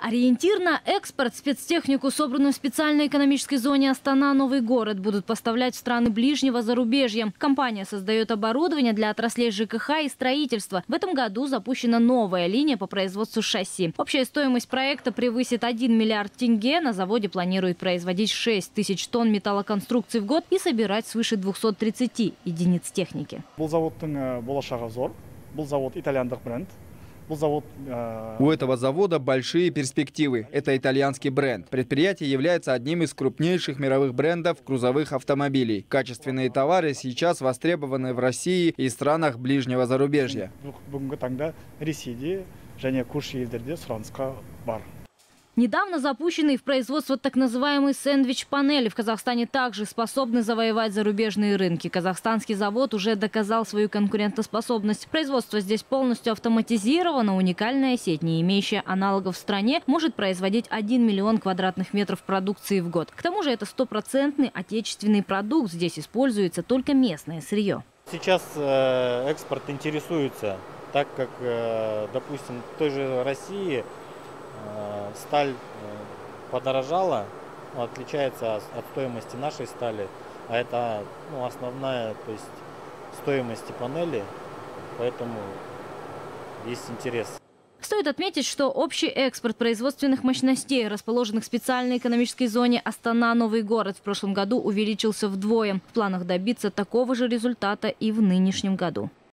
Ориентир на экспорт спецтехнику, собранную в специальной экономической зоне Астана «Новый город», будут поставлять в страны ближнего зарубежья. Компания создает оборудование для отраслей ЖКХ и строительства. В этом году запущена новая линия по производству шасси. Общая стоимость проекта превысит 1 миллиард тенге. На заводе планируют производить 6 тысяч тонн металлоконструкций в год и собирать свыше 230 единиц техники. У этого завода большие перспективы. Это итальянский бренд. Предприятие является одним из крупнейших мировых брендов грузовых автомобилей. Качественные товары сейчас востребованы в России и странах ближнего зарубежья. Недавно запущенные в производство так называемые сэндвич-панели в Казахстане также способны завоевать зарубежные рынки. Казахстанский завод уже доказал свою конкурентоспособность. Производство здесь полностью автоматизировано. Уникальная сеть, не имеющая аналогов в стране, может производить 1 миллион квадратных метров продукции в год. К тому же это стопроцентный отечественный продукт. Здесь используется только местное сырье. Сейчас экспорт интересуется, так как, допустим, в той же России сталь подорожала, отличается от стоимости нашей стали, а это основная стоимость панели, поэтому есть интерес. Стоит отметить, что общий экспорт производственных мощностей, расположенных в специальной экономической зоне Астана – Новый город, в прошлом году увеличился вдвое. В планах добиться такого же результата и в нынешнем году.